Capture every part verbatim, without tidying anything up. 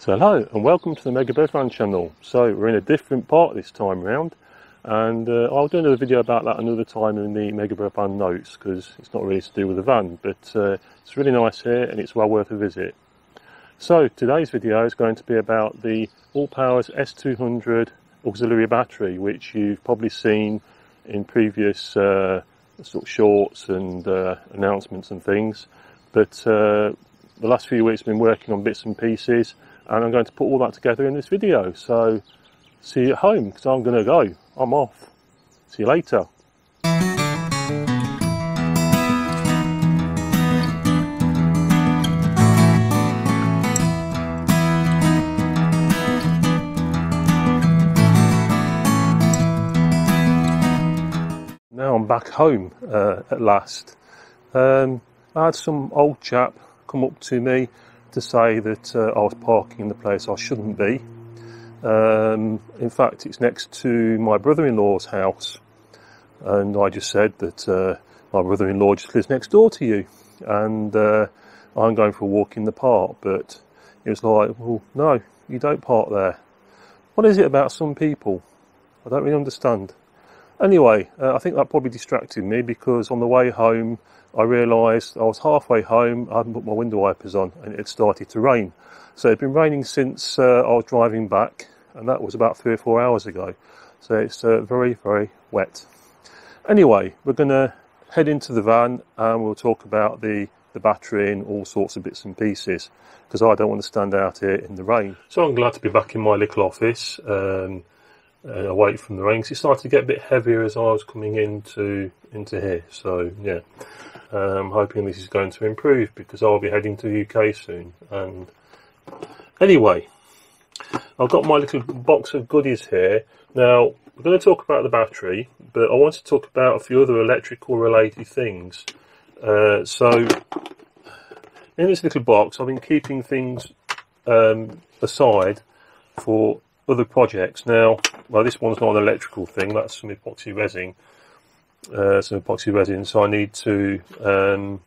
So hello and welcome to the Mega Breadvan channel. So we're in a different part this time round, and uh, I'll do another video about that another time in the Mega Breadvan notes because it's not really to do with the van, but uh, it's really nice here and it's well worth a visit. So today's video is going to be about the Allpowers S two hundred auxiliary battery, which you've probably seen in previous uh, sort of shorts and uh, announcements and things, but uh, the last few weeks I've been working on bits and pieces, and I'm going to put all that together in this video. So see you at home, because I'm going to go. I'm off. See you later. Now I'm back home uh, at last. Um, I had some old chap come up to me to say that uh, I was parking in the place I shouldn't be. Um, in fact, it's next to my brother-in-law's house, and I just said that uh, my brother-in-law just lives next door to you, and uh, I'm going for a walk in the park. But it was like, well, no, you don't park there. What is it about some people? I don't really understand. Anyway, uh, I think that probably distracted me, because on the way home I realised I was halfway home, I hadn't put my window wipers on, and it had started to rain. So it had been raining since uh, I was driving back, and that was about three or four hours ago. So it's uh, very, very wet. Anyway, we're going to head into the van and we'll talk about the, the battery and all sorts of bits and pieces, because I don't want to stand out here in the rain. So I'm glad to be back in my little office. Um, Uh, away from the rain, because it started to get a bit heavier as I was coming into into here. So yeah, I'm hoping this is going to improve, because I'll be heading to the U K soon. And anyway, I've got my little box of goodies here. Now we're going to talk about the battery, but I want to talk about a few other electrical related things. Uh, so in this little box I've been keeping things um, aside for other projects. Now, well, this one's not an electrical thing, that's some epoxy resin, uh, some epoxy resin, so I need to um,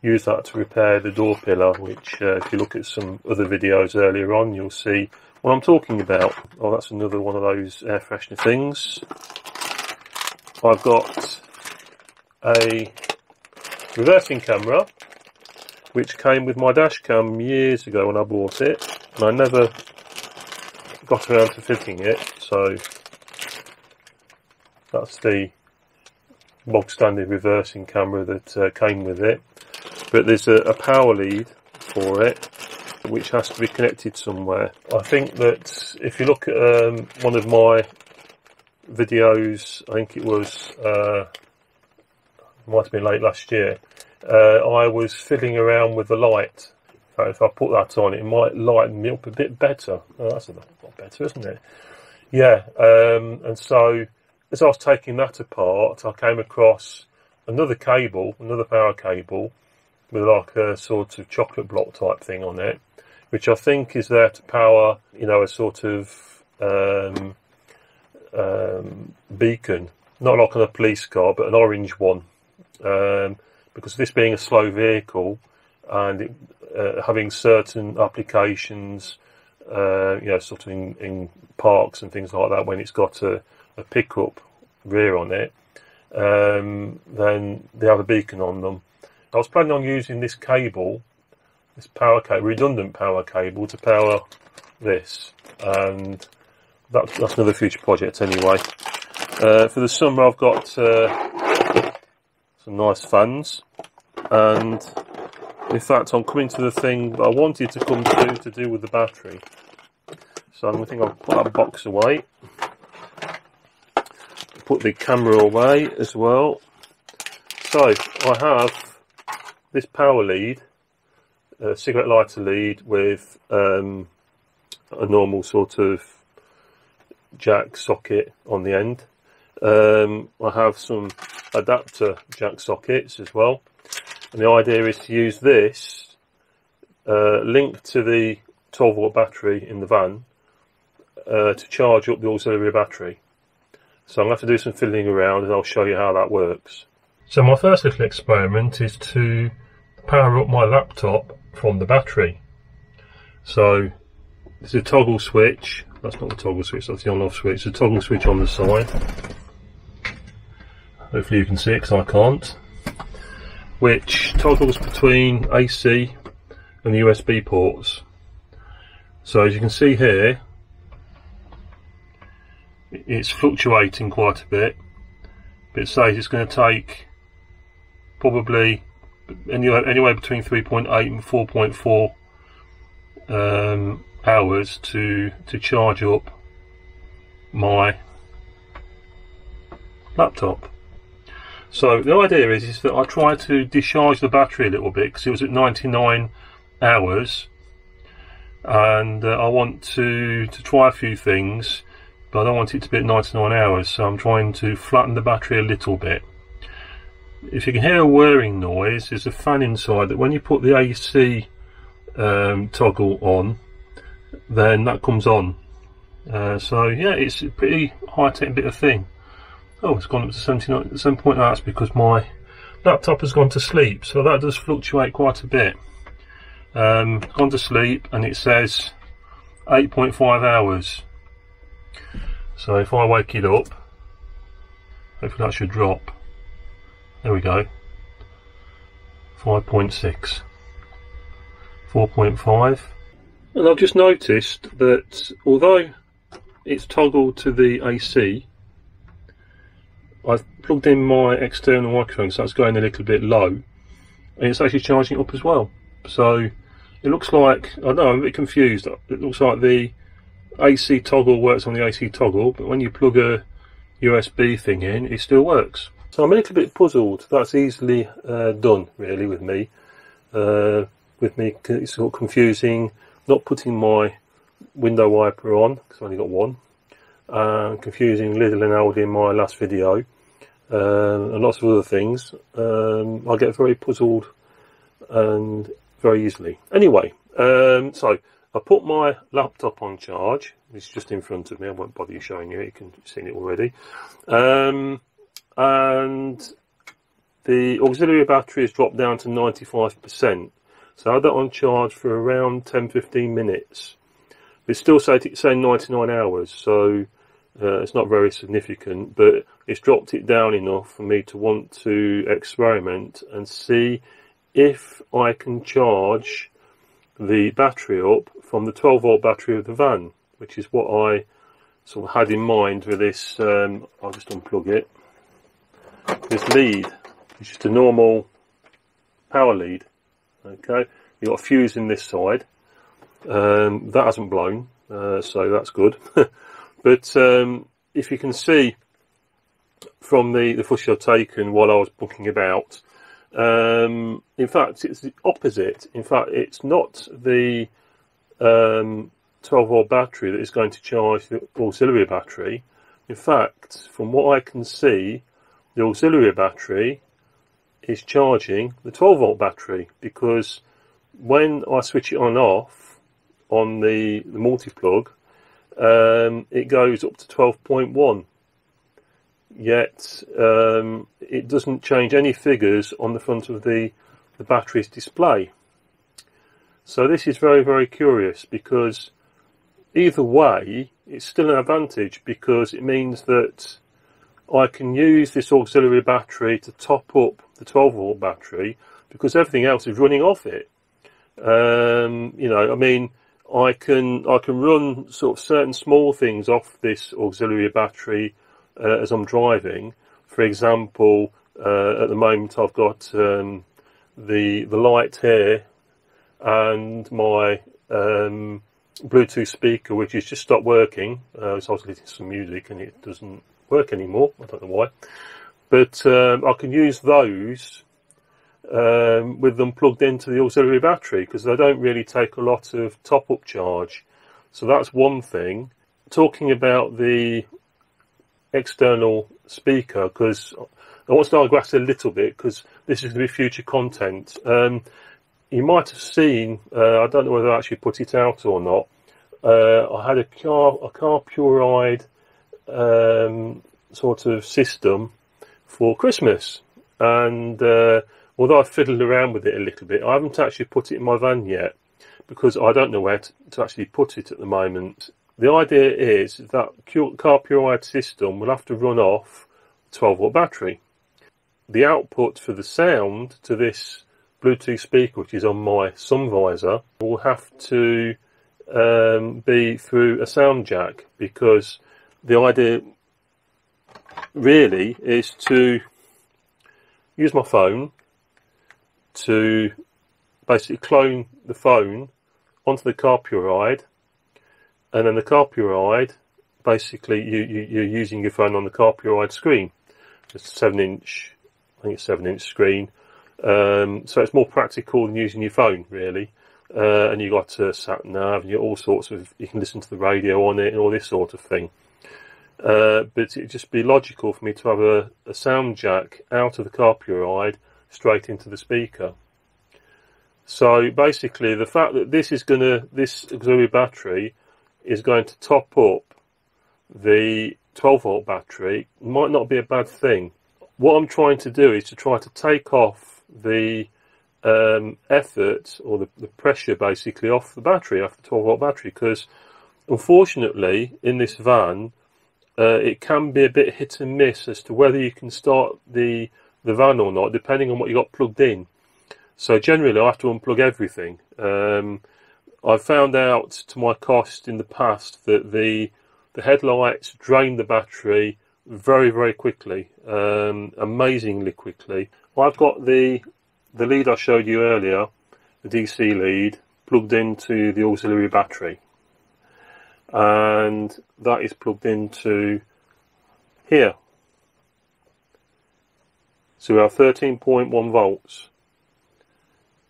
use that to repair the door pillar, which uh, if you look at some other videos earlier on, you'll see what I'm talking about. Oh, that's another one of those air freshener things. I've got a reversing camera, which came with my dash cam years ago when I bought it, and I never got around to fitting it, so that's the bog standard reversing camera that uh, came with it. But there's a, a power lead for it which has to be connected somewhere. I think that if you look at um, one of my videos, I think it was uh, might have been late last year, uh, I was fiddling around with the light. If I put that on, it might lighten me up a bit better. Oh, that's a lot better, isn't it? Yeah, um, and so as I was taking that apart, I came across another cable, another power cable, with like a sort of chocolate block type thing on it, which I think is there to power, you know, a sort of um, um, beacon. Not like on a police car, but an orange one. Um, because this being a slow vehicle, and it, uh, having certain applications, uh, you know, sort of in, in parks and things like that, when it's got a, a pickup rear on it, um, then they have a beacon on them. I was planning on using this cable, this power cable, redundant power cable, to power this, and that, that's another future project anyway. Uh, for the summer, I've got uh, some nice fans, and in fact, I'm coming to the thing that I wanted to come to to do with the battery. So I'm going to think I'll put that box away. Put the camera away as well. So I have this power lead, a cigarette lighter lead with um, a normal sort of jack socket on the end. Um, I have some adapter jack sockets as well. And the idea is to use this uh, linked to the twelve volt battery in the van uh, to charge up the auxiliary battery. So I'm going to have to do some fiddling around, and I'll show you how that works. So my first little experiment is to power up my laptop from the battery. So There's a toggle switch. That's not the toggle switch, that's the on off switch. There's a toggle switch on the side. Hopefully you can see it because I can't. Which toggles between A C and the U S B ports. So as you can see here, it's fluctuating quite a bit, but it says it's going to take probably anywhere, anywhere between three point eight and four point four um, hours to to charge up my laptop. So the idea is, is that I try to discharge the battery a little bit because it was at ninety-nine hours, and uh, I want to to try a few things, but I don't want it to be at ninety-nine hours, so I'm trying to flatten the battery a little bit. If you can hear a whirring noise, there's a fan inside that when you put the A C um, toggle on, then that comes on. Uh, so yeah, it's a pretty high-tech bit of thing. Oh, it's gone up to seventy-nine point eight. That's because my laptop has gone to sleep, so that does fluctuate quite a bit. Um, gone to sleep, and it says eight point five hours. So if I wake it up, hopefully that should drop. There we go. five point six. four point five. And I've just noticed that although it's toggled to the A C, I've plugged in my external microphone, so that's going a little bit low, and it's actually charging up as well. So it looks like, I know I'm a bit confused, it looks like the A C toggle works on the A C toggle, but when you plug a U S B thing in, it still works. So I'm a little bit puzzled. That's easily uh, done, really, with me. Uh, with me, it's sort of confusing not putting my window wiper on, because I only got one, and uh, confusing Lidl and Aldi in my last video, um, and lots of other things. Um, I get very puzzled and very easily. Anyway, um, so I put my laptop on charge. It's just in front of me. I won't bother you showing you it. You can see it already. Um, and the auxiliary battery has dropped down to ninety-five percent. So I had that on charge for around ten to fifteen minutes. It's still saying ninety-nine hours, so uh, it's not very significant, but it's dropped it down enough for me to want to experiment and see if I can charge the battery up from the twelve volt battery of the van, which is what I sort of had in mind with this. um, I'll just unplug it. This lead is just a normal power lead. Okay, you've got a fuse in this side. Um, that hasn't blown, uh, so that's good. But um, if you can see from the, the footage I've taken while I was booking about, um, in fact it's the opposite. In fact, it's not the um, twelve volt battery that is going to charge the auxiliary battery. In fact, from what I can see, the auxiliary battery is charging the twelve volt battery, because when I switch it on and off on the, the multi-plug, um, it goes up to twelve point one, yet um, it doesn't change any figures on the front of the, the battery's display. So this is very, very curious, because either way it's still an advantage, because it means that I can use this auxiliary battery to top up the twelve volt battery, because everything else is running off it. Um, you know, I mean, I can I can run sort of certain small things off this auxiliary battery uh, as I'm driving. For example, uh, at the moment I've got um, the the light here and my um, Bluetooth speaker, which has just stopped working. Uh, so I was listening to some music and it doesn't work anymore. I don't know why, but um, I can use those um with them plugged into the auxiliary battery, because they don't really take a lot of top-up charge. So that's one thing. Talking about the external speaker, because I want to digress a little bit, because this is going to be future content. Um you might have seen, uh, I don't know whether I actually put it out or not, uh I had a car a Carpuride um sort of system for Christmas, and uh although I've fiddled around with it a little bit, I haven't actually put it in my van yet, because I don't know where to, to actually put it at the moment. The idea is that Carpuride system will have to run off a twelve volt battery. The output for the sound to this Bluetooth speaker, which is on my sun visor, will have to um, be through a sound jack, because the idea really is to use my phone to basically clone the phone onto the Carpuride, and then the Carpuride, basically you, you, you're using your phone on the Carpuride screen. It's a seven inch, I think it's a seven inch screen, um, so it's more practical than using your phone really, uh, and you've got a sat nav and you all sorts of, you can listen to the radio on it and all this sort of thing. Uh, but it'd just be logical for me to have a, a sound jack out of the Carpuride straight into the speaker. So basically the fact that this is going to, this auxiliary battery is going to top up the twelve volt battery might not be a bad thing. What I'm trying to do is to try to take off the um, effort or the, the pressure basically off the battery, off the twelve volt battery, because unfortunately in this van uh, it can be a bit hit and miss as to whether you can start the, the van or not, depending on what you got plugged in. So generally I have to unplug everything. Um, I've found out to my cost in the past that the the headlights drain the battery very, very quickly, um, amazingly quickly. Well, I've got the the lead I showed you earlier, the D C lead, plugged into the auxiliary battery, and that is plugged into here. So we have thirteen point one volts,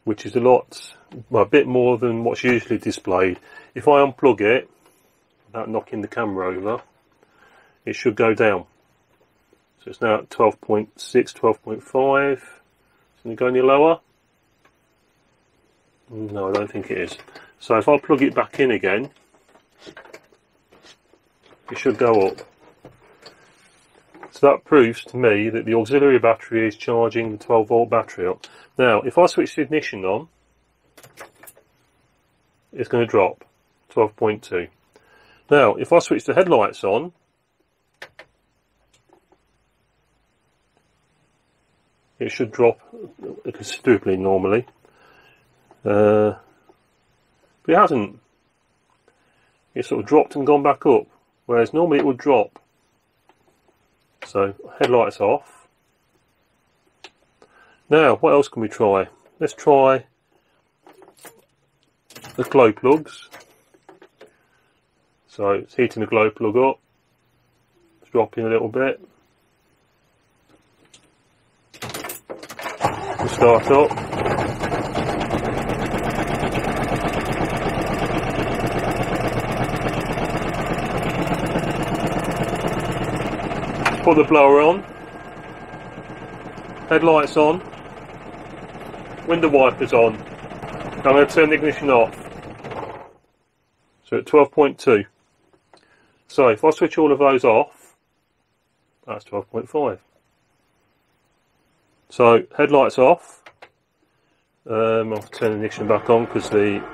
which is a lot, well, a bit more than what's usually displayed. If I unplug it, without knocking the camera over, it should go down. So it's now at twelve point six, twelve point five. Is it go any lower? No, I don't think it is. So if I plug it back in again, it should go up. So that proves to me that the auxiliary battery is charging the twelve volt battery up. Now, if I switch the ignition on, it's going to drop, twelve point two. Now, if I switch the headlights on, it should drop considerably normally, uh, but it hasn't. It's sort of dropped and gone back up, whereas normally it would drop. So, headlights off. Now, what else can we try? Let's try the glow plugs. So, it's heating the glow plug up. It's dropping a little bit. We'll start up. Put the blower on, headlights on, window wipers on. I'm going to turn the ignition off. So at twelve point two. So if I switch all of those off, that's twelve point five. So headlights off. Um, I'll turn the ignition back on because the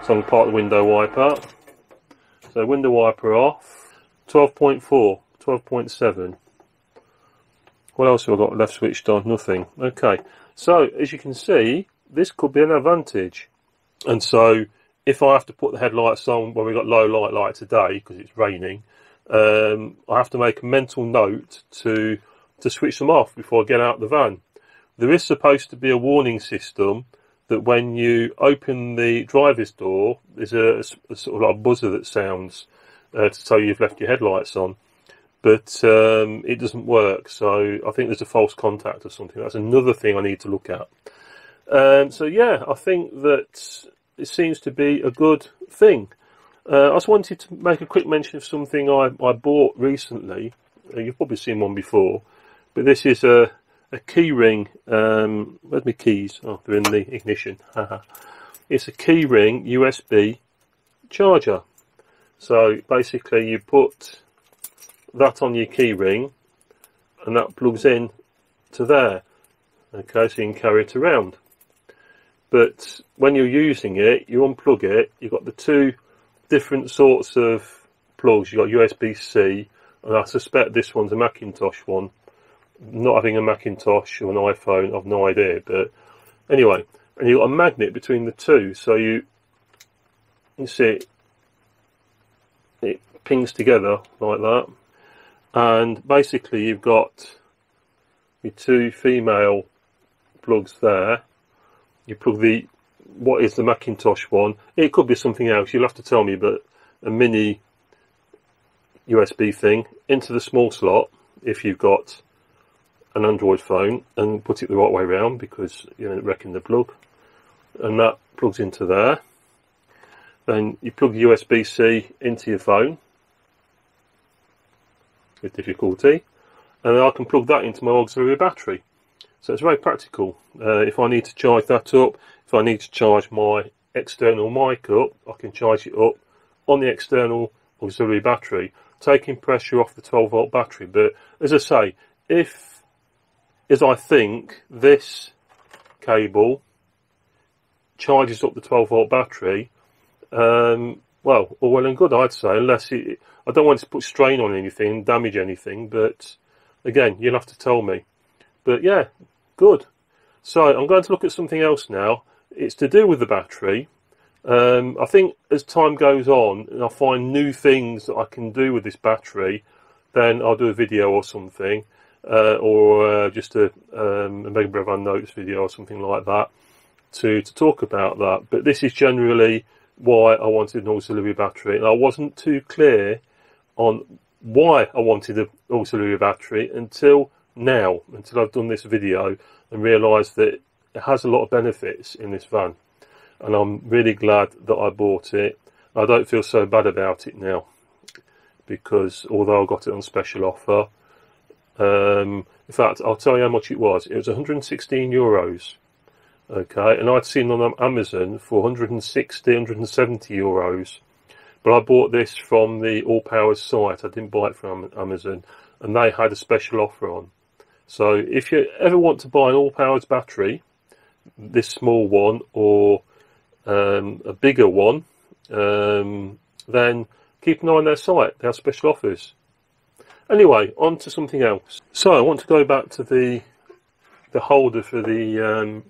it's on part of the window wiper. So window wiper off. twelve point four. twelve point seven. What else have I got left switched on? Nothing. Okay, so as you can see, this could be an advantage. And so if I have to put the headlights on when we've got low light like today because it's raining, um, I have to make a mental note to to switch them off before I get out of the van. There is supposed to be a warning system that when you open the driver's door, there's a, a sort of like a buzzer that sounds uh, to tell you you've left your headlights on. But um, it doesn't work, so I think there's a false contact or something. That's another thing I need to look at. Um, so yeah, I think that it seems to be a good thing. Uh, I just wanted to make a quick mention of something I, I bought recently. Uh, you've probably seen one before, but this is a, a key ring. Um, where's my keys? Oh, they're in the ignition. It's a key ring U S B charger. So basically you put that on your key ring and that plugs in to there. Okay, so you can carry it around. but when you're using it, you unplug it, you've got the two different sorts of plugs. You've got U S B C, and I suspect this one's a Macintosh one. Not having a Macintosh or an iPhone, I've no idea, but anyway, and you've got a magnet between the two, so you, you see it, it pings together like that, and basically you've got your two female plugs there. You plug the, what is the Macintosh one, it could be something else, you'll have to tell me, but a mini U S B thing into the small slot if you've got an Android phone, and put it the right way around because you end up wrecking the plug, and that plugs into there. Then you plug U S B C into your phone with difficulty, and then I can plug that into my auxiliary battery. So it's very practical. Uh, if I need to charge that up, if I need to charge my external mic up, I can charge it up on the external auxiliary battery, taking pressure off the twelve volt battery. But as I say, if, as I think, this cable charges up the twelve volt battery, um, well, all well and good, I'd say, unless it, I don't want it to put strain on anything and damage anything, but again, you'll have to tell me. But yeah, good. So I'm going to look at something else now. It's to do with the battery. Um, I think as time goes on and I find new things that I can do with this battery, then I'll do a video or something, uh, or uh, just a, um, a Mega Breadvan Notes video or something like that to, to talk about that. But this is generally why I wanted an auxiliary battery, and I wasn't too clear on why I wanted an auxiliary battery until now, until I've done this video and realised that it has a lot of benefits in this van, and I'm really glad that I bought it. I don't feel so bad about it now, because although I got it on special offer, um, in fact I'll tell you how much it was. It was one hundred sixteen euros, okay, and I'd seen on Amazon for one hundred sixty, one hundred seventy euros, but I bought this from the Allpowers site. I didn't buy it from Amazon, and they had a special offer on. So if you ever want to buy an Allpowers battery, this small one or um, a bigger one, um, then keep an eye on their site. They have special offers. Anyway, on to something else. So I want to go back to the the holder for the um,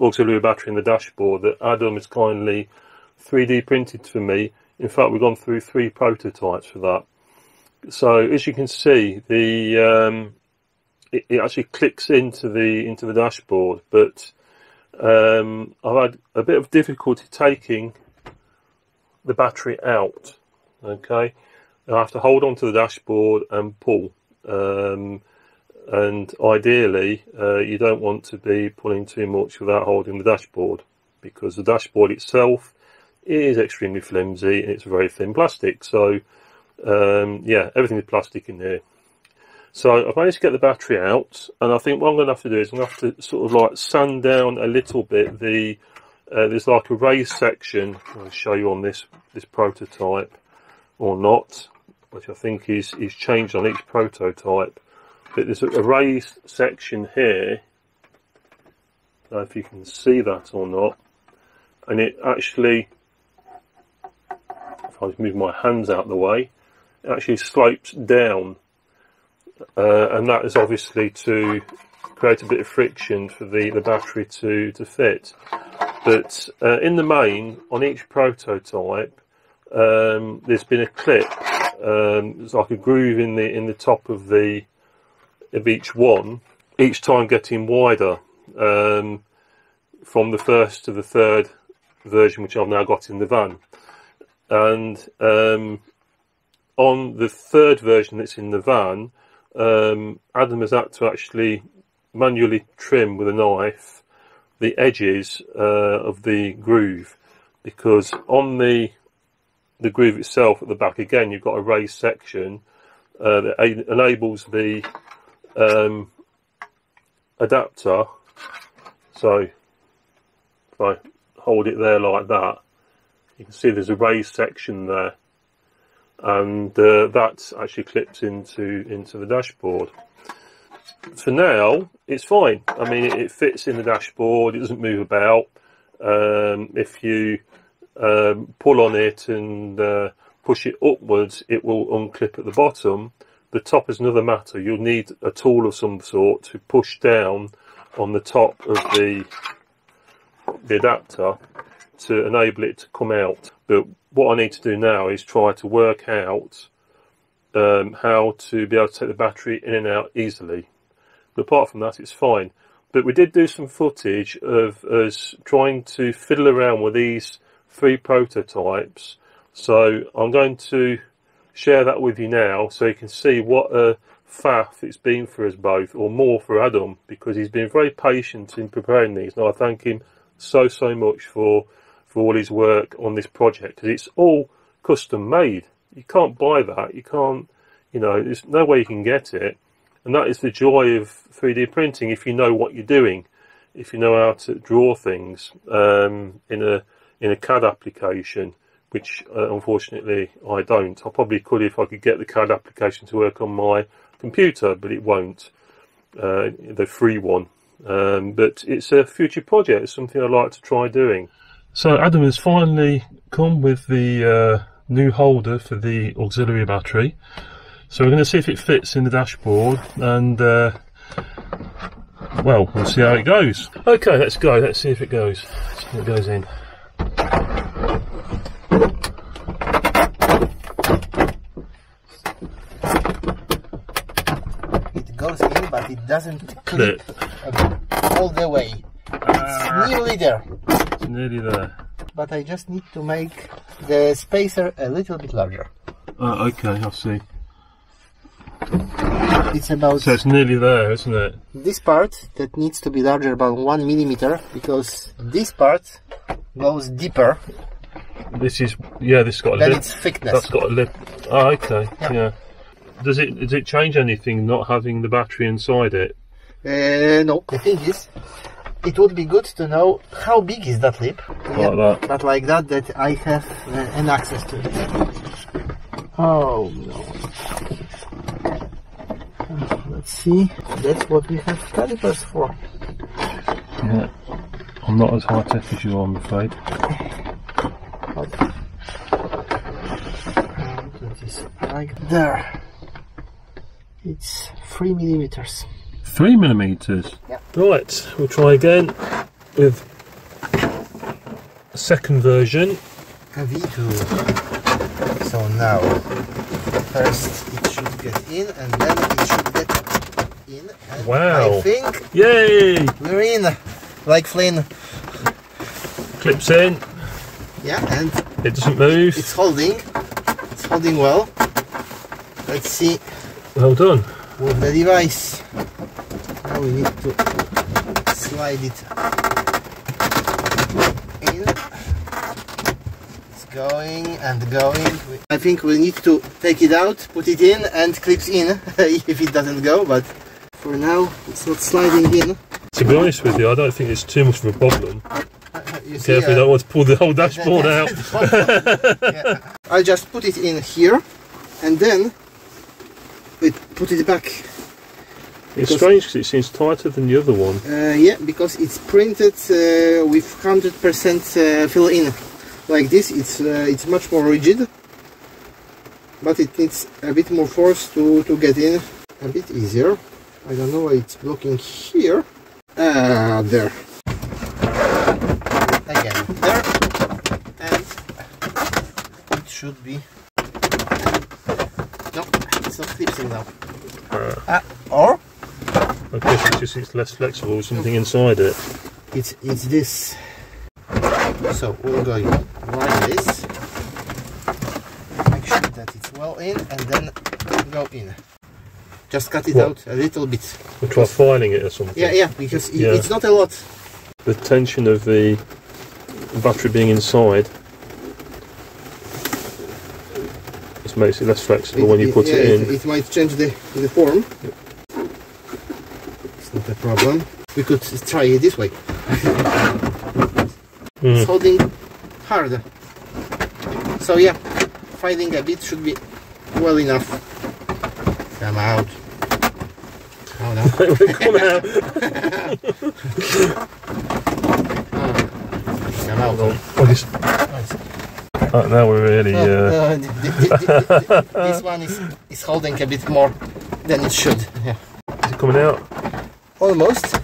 auxiliary battery in the dashboard that Adam has kindly three D printed for me. In fact, we've gone through three prototypes for that. So as you can see, the um, it, it actually clicks into the into the dashboard, but um, I've had a bit of difficulty taking the battery out. Okay, I have to hold on to the dashboard and pull, um, and ideally uh, you don't want to be pulling too much without holding the dashboard, because the dashboard itself is extremely flimsy and it's very thin plastic. So um, yeah, everything is plastic in here. So I've managed to get the battery out, and I think what I'm going to have to do is I'm going to have to sort of like sand down a little bit the Uh, there's like a raised section. I'll show you on this this prototype or not, which I think is is changed on each prototype. But there's a raised section here. I don't know if you can see that or not, and it actually, if I just move my hands out of the way, it actually slopes down, uh, and that is obviously to create a bit of friction for the the battery to to fit. But uh, in the main, on each prototype, um, there's been a clip. Um, there's like a groove in the in the top of the of each one, each time getting wider, um, from the first to the third version, which I've now got in the van. And um, on the third version that's in the van, um, Adam has had to actually manually trim with a knife the edges uh, of the groove, because on the the groove itself at the back, again, you've got a raised section uh, that enables the um, adapter. So if I hold it there like that, you can see there's a raised section there, and uh, that actually clips into into the dashboard. For now, it's fine. I mean, it, it fits in the dashboard, it doesn't move about. Um, if you um, pull on it and uh, push it upwards, it will unclip at the bottom. The top is another matter. You'll need a tool of some sort to push down on the top of the, the adapter to enable it to come out. But what I need to do now is try to work out um, how to be able to take the battery in and out easily. But apart from that, it's fine. But we did do some footage of us trying to fiddle around with these three prototypes. So I'm going to share that with you now so you can see what a faff it's been for us both, or more for Adam, because he's been very patient in preparing these. And I thank him so, so much for, for all his work on this project, because it's all custom made. You can't buy that. You can't, you know, there's no way you can get it. And that is the joy of three D printing, if you know what you're doing, if you know how to draw things um, in a in a C A D application, which uh, unfortunately I don't. I probably could if I could get the C A D application to work on my computer, but it won't, uh, the free one. Um, but it's a future project, it's something I'd like to try doing. So Adam has finally come with the uh, new holder for the auxiliary battery. So we're going to see if it fits in the dashboard, and uh, well, we'll see how it goes. Okay, let's go. Let's see if it goes. Let's see if it goes in. It goes in, but it doesn't clip all the way. It's nearly there. It's nearly there. But I just need to make the spacer a little bit larger. Oh, okay, I see. It's about, so it's nearly there, isn't it? This part that needs to be larger, about one millimeter, because this part goes deeper. This is, yeah, this has got a lip. Then it's thickness. That's got a lip. Oh, okay, yeah. yeah. Does it does it change anything not having the battery inside it? Uh, no. The thing is, it would be good to know how big is that lip. Like yeah, that. But like that, that I have uh, an access to it. Oh no. Let's see, that's what we have calipers for. Yeah, I'm not as high tech as you are, I'm afraid. Like there. It's three millimeters. Three millimeters? Yeah. Right, we'll try again with a second version. A V two. So now, first it should get in, and then it should get in, and wow, I think, yay, we're in, like Flynn. Clips in. Yeah, and it doesn't move. It's holding. It's holding well. Let's see. Well done. With the device. Now we need to slide it in. It's going and going. I think we need to take it out, put it in, and clips in if it doesn't go, but for now, it's not sliding in. To be honest with you, I don't think it's too much of a problem. You see, carefully, uh, don't want to pull the whole dashboard out. Yeah. I'll just put it in here, and then we put it back. It's strange because it seems tighter than the other one. Uh, yeah, because it's printed uh, with one hundred percent uh, fill-in. Like this, it's uh, it's much more rigid, but it needs a bit more force to, to get in. A bit easier. I don't know why it's blocking here. Ah, uh, there. Again, there. And it should be... No, it's not clipping now. Uh, uh, or? I guess it's just it's less flexible, something inside it. It's, it's this. So we're going like this. Make sure that it's well in, and then go in. Just cut it what? out a little bit. We'll try filing it or something. Yeah, yeah, because it, yeah. it's not a lot. The tension of the battery being inside just makes it less flexible it, when you put yeah, it in. It, it might change the, the form. Yep. It's not a problem. We could try it this way. Mm. It's holding harder. So yeah, filing a bit should be well enough. Come out. Oh no. It wouldn't come out. Oh. Oh, now we're really... Uh... No, no, this one is, is holding a bit more than it should. Yeah. Is it coming out? Almost.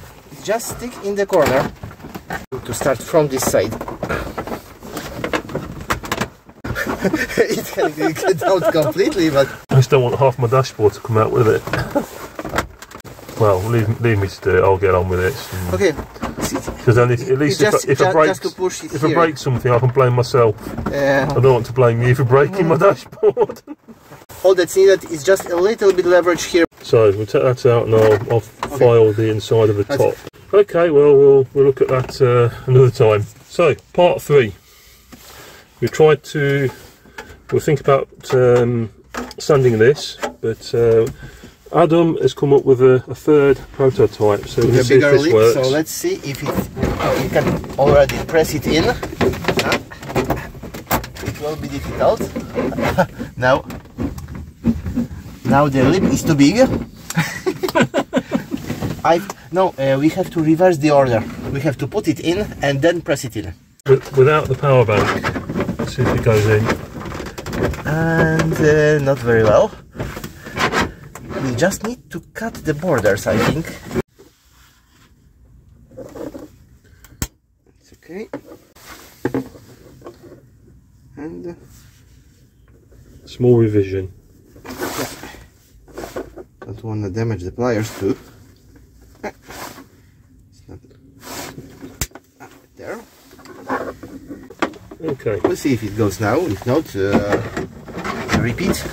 Just stick in the corner. To start from this side. It can get out completely, but... I still want half my dashboard to come out with it. Well, leave, leave me to do it, I'll get on with it. And... Okay. Because then at least just, if, I, if, I break, it if I break something, I can blame myself. Yeah. I don't want to blame you for breaking my dashboard. All that's needed is just a little bit leverage here. So, we'll take that out and I'll, I'll file okay. the inside of the top. That's... Okay, well, we'll we'll look at that uh, another time. So, part three. We tried to. We'll think about um, sanding this, but uh, Adam has come up with a, a third prototype. So we'll see if this works. So let's see if it. Oh, you can already press it in. It will be difficult. Now, now the lip is too big. I no. Uh, we have to reverse the order. We have to put it in and then press it in. Without the power bank. Let's see if it goes in. And uh, not very well. We just need to cut the borders, I think. It's okay. And small revision. Yeah. Don't want to damage the pliers too. Okay. We'll see if it goes now. If not, uh, repeat.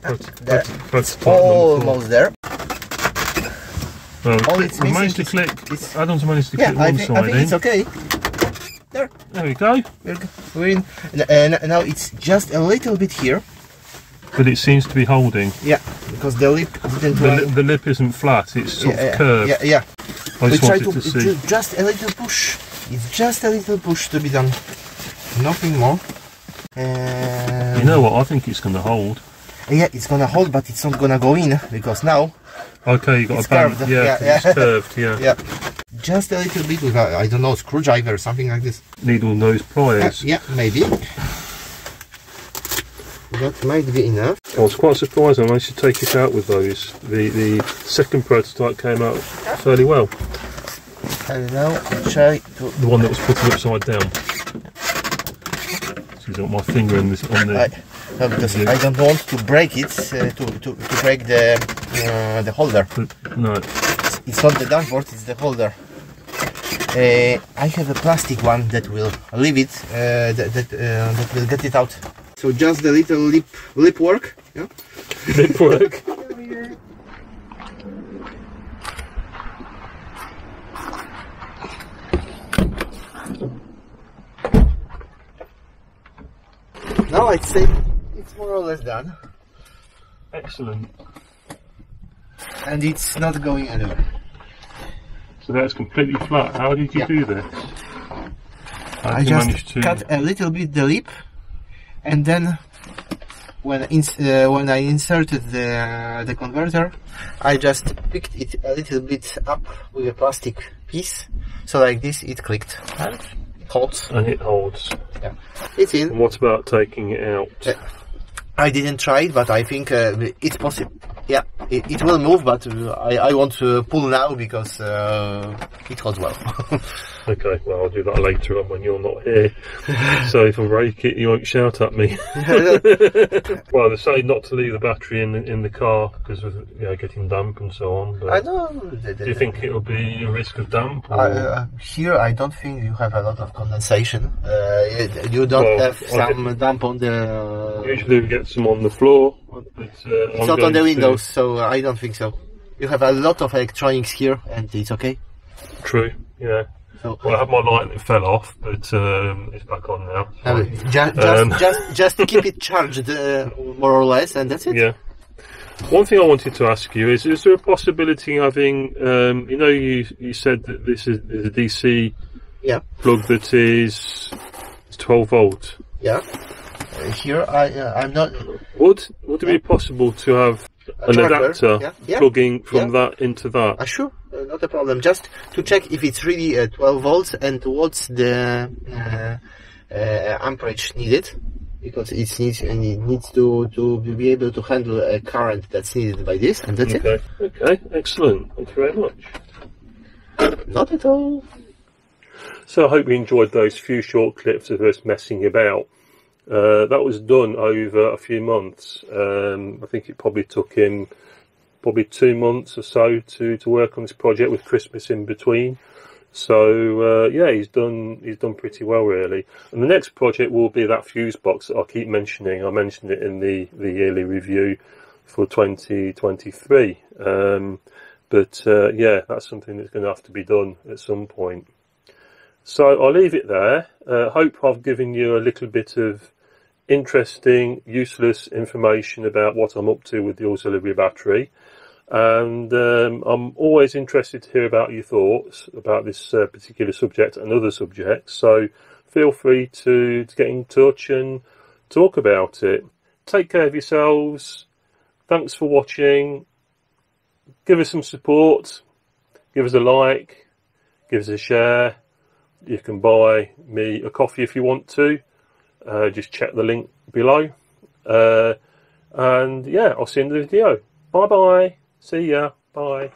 That's, there. That's, that's almost there. Well, all it's managed to click. It's, I don't manage to click yeah, one I think, side I think in. It's okay. There. There we go. We're, we're in. Uh, now it's just a little bit here. But it seems to be holding. Yeah, because the lip didn't. The, li the lip isn't flat. It's sort yeah, of yeah, curved. Yeah, yeah. I just wanted to, to see. It's just a little push. It's just a little push to be done. Nothing more. Um, you know what? I think it's going to hold. Yeah, it's going to hold, but it's not going to go in because now. Okay, you got a band. Yeah, yeah, yeah. It's curved. Yeah. Yeah. Just a little bit with a, I don't know, screwdriver or something like this. Needle nose pliers. Uh, yeah, maybe. That might be enough. I was quite surprised I managed to take it out with those. The the second prototype came out fairly well. And now I'll try to. The one that was put upside down. Got my finger in this on the. I, no, because the, I don't want to break it uh, to, to to break the uh, the holder. No, it's, it's not the dashboard; it's the holder. Uh, I have a plastic one that will leave it. Uh, that that, uh, that will get it out. So just the little lip lip work. Yeah. Lip work. Now I'd say it's more or less done. Excellent. And it's not going anywhere. So that's completely flat. How did you yeah. do this? How I just to... cut a little bit the lip, and then when ins uh, when I inserted the uh, the converter, I just picked it a little bit up with a plastic piece. So like this, it clicked. Right? Holds. And it holds. Yeah, it's in. And what about taking it out? Uh, I didn't try it, but I think uh, it's possible. Yeah, it, it will move, but I, I want to pull now because uh, it holds well. Okay, well I'll do that later on when you're not here. So if I break it, you won't shout at me. Well, they say not to leave the battery in in the car because of you know, getting damp and so on. But I know. The, the, do you think it'll be a risk of damp? Or? Uh, here, I don't think you have a lot of condensation. Uh, you don't well, have some damp on the. Usually we get some on the floor. But, uh, it's I'm not on the windows, to... so I don't think so. You have a lot of electronics here, and it's okay. True. Yeah. So, well, I had my light that fell off, but um, it's back on now. Uh, just, um, just, just keep it charged, uh, more or less, and that's it. Yeah. One thing I wanted to ask you is: is there a possibility of having? Um, you know, you you said that this is, is a D C yeah. plug that is twelve volt. Yeah. Here, I uh, I'm not. Would would it be possible to have an adapter yeah. Yeah. plugging from yeah. that into that. Uh, sure, uh, not a problem. Just to check if it's really uh, twelve volts and what's the uh, uh, amperage needed, because it needs and it needs to to be able to handle a current that's needed by this, and that's okay. it. Okay, excellent. Thank you very much. Not at all. So I hope you enjoyed those few short clips of us messing about. Uh, that was done over a few months. Um, I think it probably took him probably two months or so to, to work on this project with Christmas in between. So uh, yeah, he's done he's done pretty well really. And the next project will be that fuse box that I keep mentioning. I mentioned it in the, the yearly review for twenty twenty-three. Um, but uh, yeah, that's something that's going to have to be done at some point. So I'll leave it there. Uh, hope I've given you a little bit of interesting, useless information about what I'm up to with the auxiliary battery, and um, I'm always interested to hear about your thoughts about this uh, particular subject and other subjects, so feel free to, to get in touch and talk about it. Take care of yourselves, thanks for watching, give us some support, give us a like, give us a share. You can buy me a coffee if you want to, uh, just check the link below, uh, and yeah, I'll see you in the video. Bye bye, see ya, bye.